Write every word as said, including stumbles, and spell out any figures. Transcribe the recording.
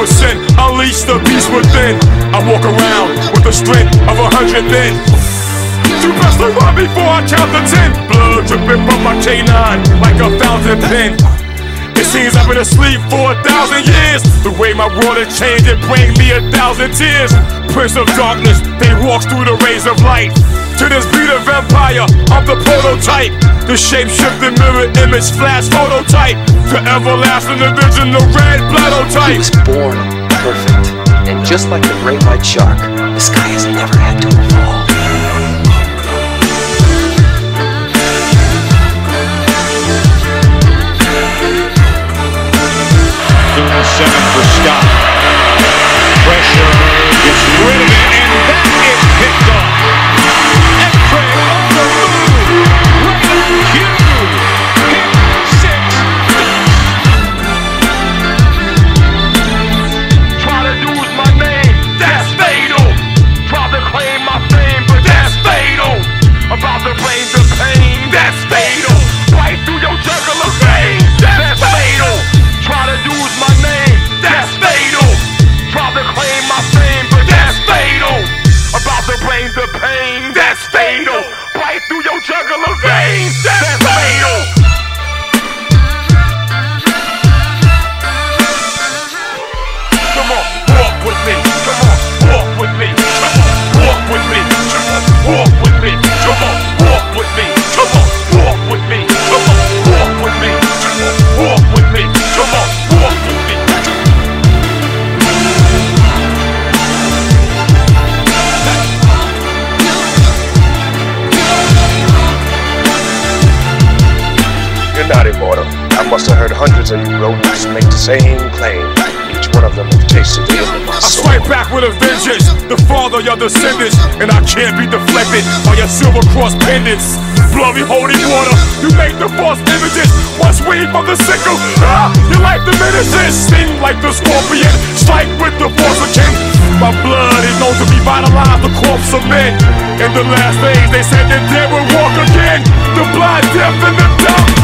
percent, unleash the beast within. I walk around with the strength of a hundred men. You best run before I count to ten. Blood dripping from my canine like a fountain pen. It seems I've been asleep for a thousand years. The way my world has changed, it brings me a thousand tears. Prince of darkness, they walk through the rays of light. To this beat of empire, I'm the prototype. The shape-shifting mirror image flash phototype. The everlasting division, the red blood-o-type. He was born perfect, and just like the great white shark, this guy has never had to evolve. Down seven for Scott. Pressure gets rid of it, and that is picked off. Must have heard hundreds of you rodents make the same claim. Each one of them will taste the end of my soul. I strike back with a vengeance, the father your descendants, and I can't be deflected by your silver cross pendants. Bloody holy water, you make the false images. Once weed from the sickle, ah, your life diminishes. Sting like the scorpion, strike with the force of kin. My blood is known to revitalize the corpse of men. In the last days, they said that they would walk again. The blind, deaf, and the dumb.